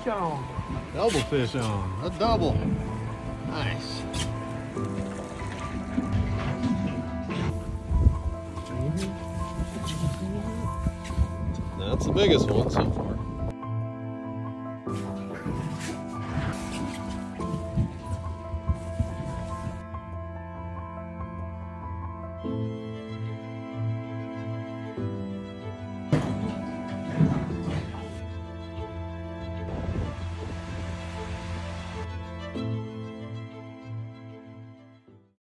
fish on. Double fish on. A double. Nice. That's the biggest one so far.